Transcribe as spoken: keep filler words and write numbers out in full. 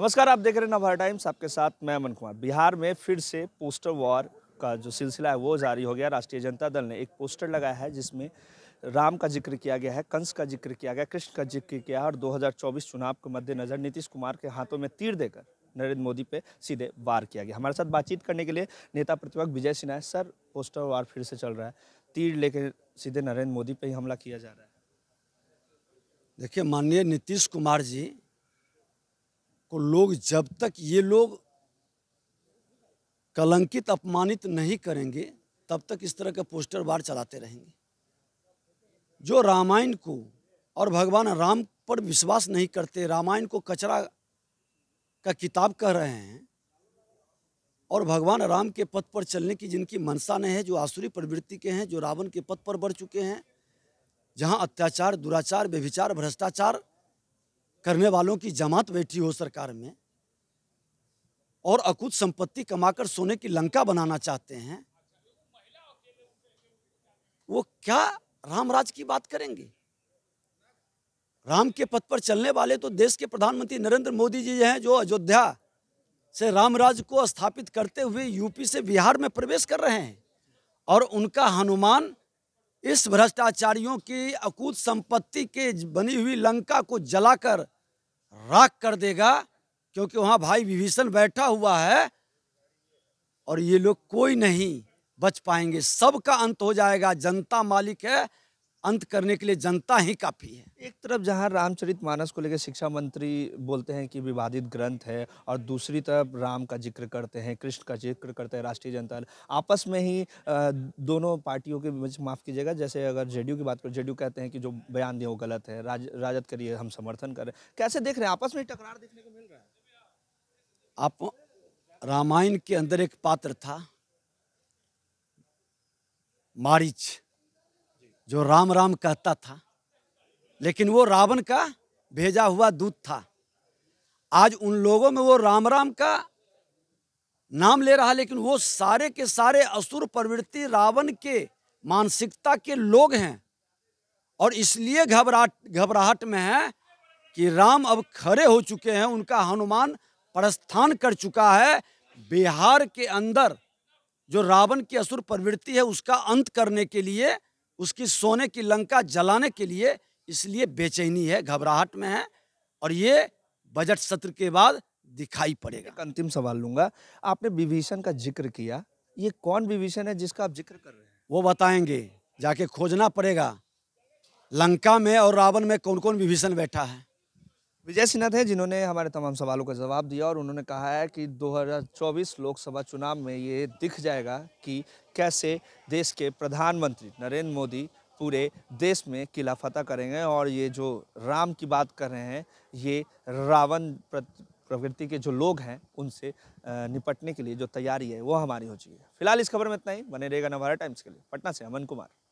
नमस्कार, आप देख रहे हैं नवभारत टाइम्स, आपके साथ मैं अमन कुमार। बिहार में फिर से पोस्टर वॉर का जो सिलसिला है वो जारी हो गया। राष्ट्रीय जनता दल ने एक पोस्टर लगाया है जिसमें राम का जिक्र किया गया है, कंस का जिक्र किया गया, कृष्ण का जिक्र किया है और दो हज़ार चौबीस चुनाव के मद्देनज़र नीतीश कुमार के हाथों में तीर देकर नरेंद्र मोदी पे सीधे वार किया गया। हमारे साथ बातचीत करने के लिए नेता प्रतिपक्ष विजय सिन्हा है। सर, पोस्टर वार फिर से चल रहा है, तीर लेकर सीधे नरेंद्र मोदी पे ही हमला किया जा रहा है। देखिए, माननीय नीतीश कुमार जी को लोग, जब तक ये लोग कलंकित अपमानित नहीं करेंगे तब तक इस तरह का पोस्टर वार चलाते रहेंगे। जो रामायण को और भगवान राम पर विश्वास नहीं करते, रामायण को कचरा का किताब कह रहे हैं और भगवान राम के पथ पर चलने की जिनकी मनसा नहीं है, जो आसुरी प्रवृत्ति के हैं, जो रावण के पथ पर बढ़ चुके हैं, जहां अत्याचार, दुराचार, व्यभिचार, भ्रष्टाचार करने वालों की जमात बैठी हो सरकार में और अकूत संपत्ति कमाकर सोने की लंका बनाना चाहते हैं, वो क्या रामराज की बात करेंगे? राम के पथ पर चलने वाले तो देश के प्रधानमंत्री नरेंद्र मोदी जी हैं, जो अयोध्या से रामराज को स्थापित करते हुए यूपी से बिहार में प्रवेश कर रहे हैं और उनका हनुमान इस भ्रष्टाचारियों की अकूत संपत्ति के बनी हुई लंका को जलाकर राख कर देगा, क्योंकि वहां भाई विभीषण बैठा हुआ है और ये लोग कोई नहीं बच पाएंगे, सबका अंत हो जाएगा। जनता मालिक है, अंत करने के लिए जनता ही काफ़ी है। एक तरफ जहां रामचरितमानस को लेकर शिक्षा मंत्री बोलते हैं कि विवादित ग्रंथ है और दूसरी तरफ राम का जिक्र करते हैं, कृष्ण का जिक्र करते हैं राष्ट्रीय जनता दल, आपस में ही दोनों पार्टियों के बीच, माफ़ कीजिएगा, जैसे अगर जेडीयू की बात करें, जेडीयू कहते हैं कि जो बयान दिए वो गलत है, राज, राजद के लिए हम समर्थन कर रहे हैं। कैसे देख रहे हैं, आपस में टकरार देखने को मिल रहा है? आप, रामायण के अंदर एक पात्र था मारीच, जो राम राम कहता था, लेकिन वो रावण का भेजा हुआ दूत था। आज उन लोगों में वो राम राम का नाम ले रहा, लेकिन वो सारे के सारे असुर प्रवृत्ति रावण के मानसिकता के लोग हैं और इसलिए घबराहट घबराहट में है कि राम अब खड़े हो चुके हैं, उनका हनुमान प्रस्थान कर चुका है। बिहार के अंदर जो रावण की असुर प्रवृत्ति है उसका अंत करने के लिए, उसकी सोने की लंका जलाने के लिए, इसलिए बेचैनी है, घबराहट में है और ये बजट सत्र के बाद दिखाई पड़ेगा। एक अंतिम सवाल लूंगा, आपने विभीषण का जिक्र किया, ये कौन विभीषण है जिसका आप जिक्र कर रहे हैं? वो बताएंगे, जाके खोजना पड़ेगा लंका में और रावण में कौन कौन विभीषण बैठा है। विजय सिन्हा थे जिन्होंने हमारे तमाम सवालों का जवाब दिया और उन्होंने कहा है कि दो हज़ार चौबीस लोकसभा चुनाव में ये दिख जाएगा कि कैसे देश के प्रधानमंत्री नरेंद्र मोदी पूरे देश में किला फतह करेंगे और ये जो राम की बात कर रहे हैं, ये रावण प्रवृत्ति के जो लोग हैं उनसे निपटने के लिए जो तैयारी है वो हमारी हो चुकी है। फिलहाल इस खबर में इतना ही। बने रहेगा नवभारत टाइम्स के लिए, पटना से अमन कुमार।